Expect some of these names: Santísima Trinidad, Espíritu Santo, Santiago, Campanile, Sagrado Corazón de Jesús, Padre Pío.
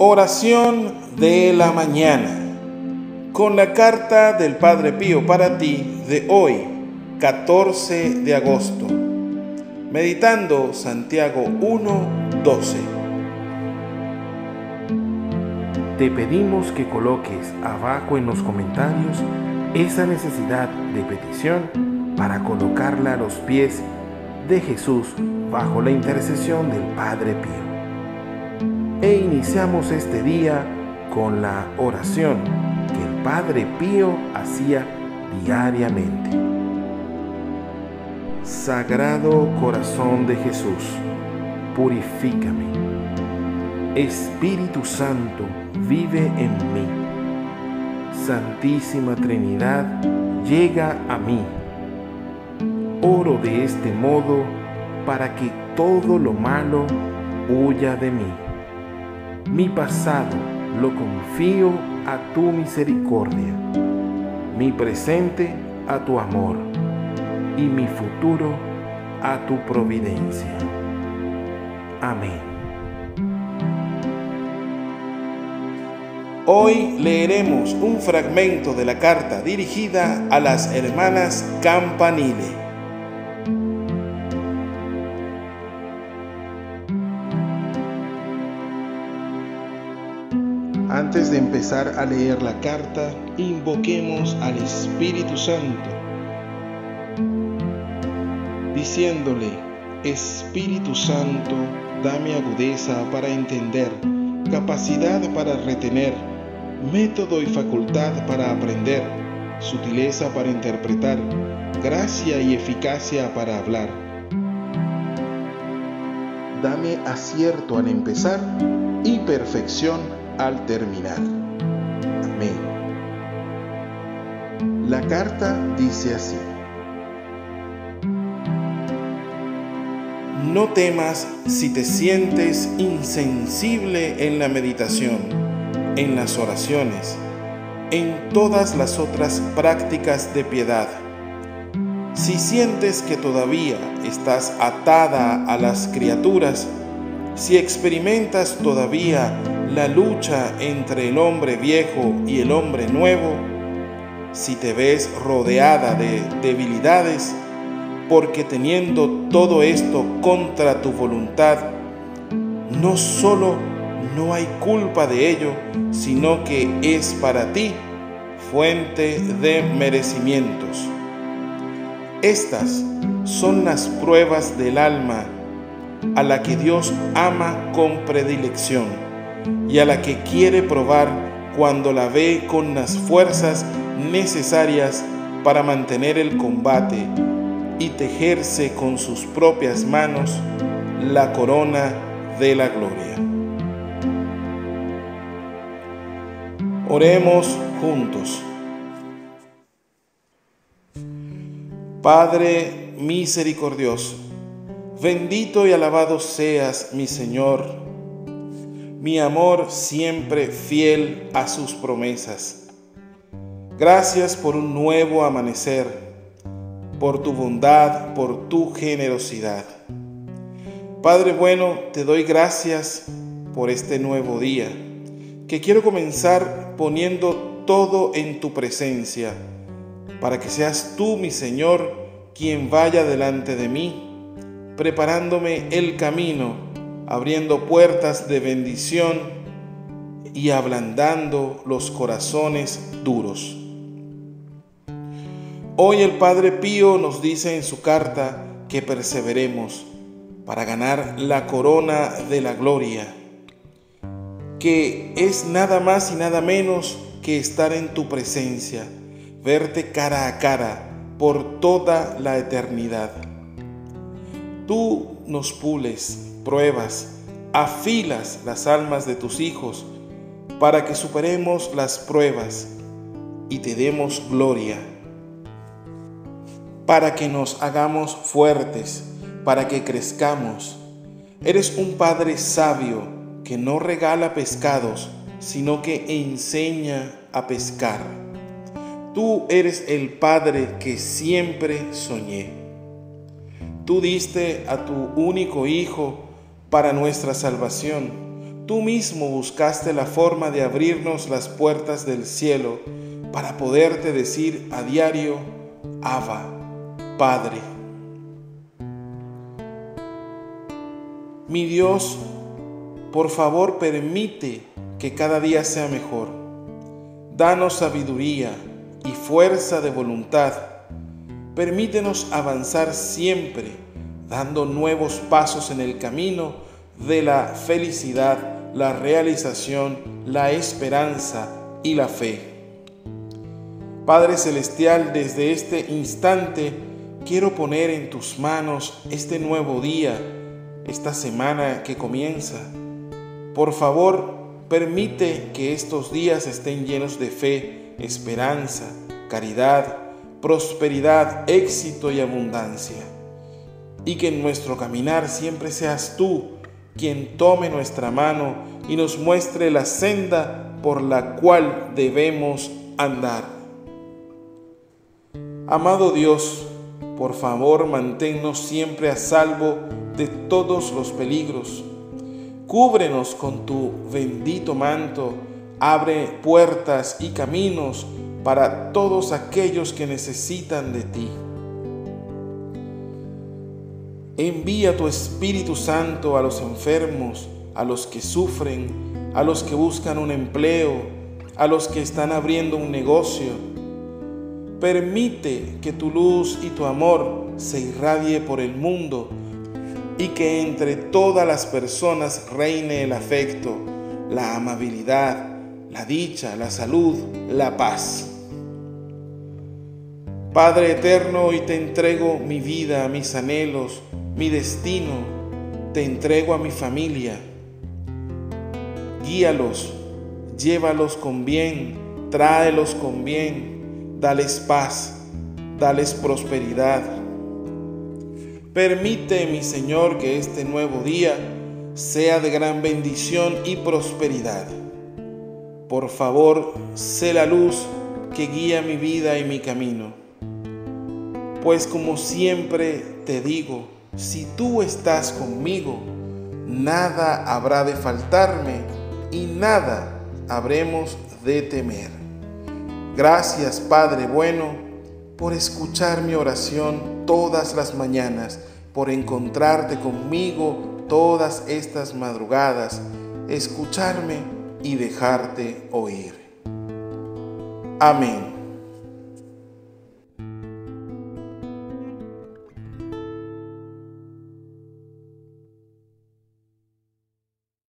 Oración de la mañana, con la carta del Padre Pío para ti de hoy, 14 de agosto, meditando Santiago 1:12. Te pedimos que coloques abajo en los comentarios esa necesidad de petición para colocarla a los pies de Jesús bajo la intercesión del Padre Pío. E iniciamos este día con la oración que el Padre Pío hacía diariamente. Sagrado Corazón de Jesús, purifícame. Espíritu Santo, vive en mí. Santísima Trinidad, llega a mí. Oro de este modo para que todo lo malo huya de mí. Mi pasado lo confío a tu misericordia, mi presente a tu amor y mi futuro a tu providencia. Amén. Hoy leeremos un fragmento de la carta dirigida a las hermanas Campanile. Antes de empezar a leer la carta, invoquemos al Espíritu Santo, diciéndole: Espíritu Santo, dame agudeza para entender, capacidad para retener, método y facultad para aprender, sutileza para interpretar, gracia y eficacia para hablar. Dame acierto al empezar y perfección al terminar. Amén. La carta dice así: No temas si te sientes insensible en la meditación, en las oraciones, en todas las otras prácticas de piedad. Si sientes que todavía estás atada a las criaturas, si experimentas todavía la lucha entre el hombre viejo y el hombre nuevo, si te ves rodeada de debilidades, porque teniendo todo esto contra tu voluntad, no solo no hay culpa de ello, sino que es para ti fuente de merecimientos. Estas son las pruebas del alma a la que Dios ama con predilección, y a la que quiere probar cuando la ve con las fuerzas necesarias para mantener el combate y tejerse con sus propias manos la corona de la gloria. Oremos juntos. Padre misericordioso, bendito y alabado seas, mi Señor, mi amor siempre fiel a sus promesas. Gracias por un nuevo amanecer, por tu bondad, por tu generosidad. Padre bueno, te doy gracias por este nuevo día, que quiero comenzar poniendo todo en tu presencia, para que seas tú, mi Señor, quien vaya delante de mí, preparándome el camino, abriendo puertas de bendición y ablandando los corazones duros. Hoy el Padre Pío nos dice en su carta que perseveremos para ganar la corona de la gloria, que es nada más y nada menos que estar en tu presencia, verte cara a cara por toda la eternidad. Tú nos pules, pruebas, afilas las almas de tus hijos para que superemos las pruebas y te demos gloria, para que nos hagamos fuertes, para que crezcamos. Eres un Padre sabio que no regala pescados, sino que enseña a pescar. Tú eres el Padre que siempre soñé. Tú diste a tu único Hijo para nuestra salvación. Tú mismo buscaste la forma de abrirnos las puertas del cielo para poderte decir a diario, Abba, Padre. Mi Dios, por favor, permite que cada día sea mejor. Danos sabiduría y fuerza de voluntad. Permítenos avanzar siempre, dando nuevos pasos en el camino de la felicidad, la realización, la esperanza y la fe. Padre Celestial, desde este instante quiero poner en tus manos este nuevo día, esta semana que comienza. Por favor, permite que estos días estén llenos de fe, esperanza, caridad, prosperidad, éxito y abundancia. Y que en nuestro caminar siempre seas tú quien tome nuestra mano y nos muestre la senda por la cual debemos andar. Amado Dios, por favor, manténnos siempre a salvo de todos los peligros. Cúbrenos con tu bendito manto, abre puertas y caminos para todos aquellos que necesitan de ti. Envía tu Espíritu Santo a los enfermos, a los que sufren, a los que buscan un empleo, a los que están abriendo un negocio. Permite que tu luz y tu amor se irradie por el mundo, y que entre todas las personas reine el afecto, la amabilidad, la dicha, la salud, la paz. Padre eterno, hoy te entrego mi vida, mis anhelos, mi destino, te entrego a mi familia. Guíalos, llévalos con bien, tráelos con bien, dales paz, dales prosperidad. Permite, mi Señor, que este nuevo día sea de gran bendición y prosperidad. Por favor, sé la luz que guía mi vida y mi camino. Pues como siempre te digo, si tú estás conmigo, nada habrá de faltarme y nada habremos de temer. Gracias, Padre bueno, por escuchar mi oración todas las mañanas, por encontrarte conmigo todas estas madrugadas, escucharme y dejarte oír. Amén.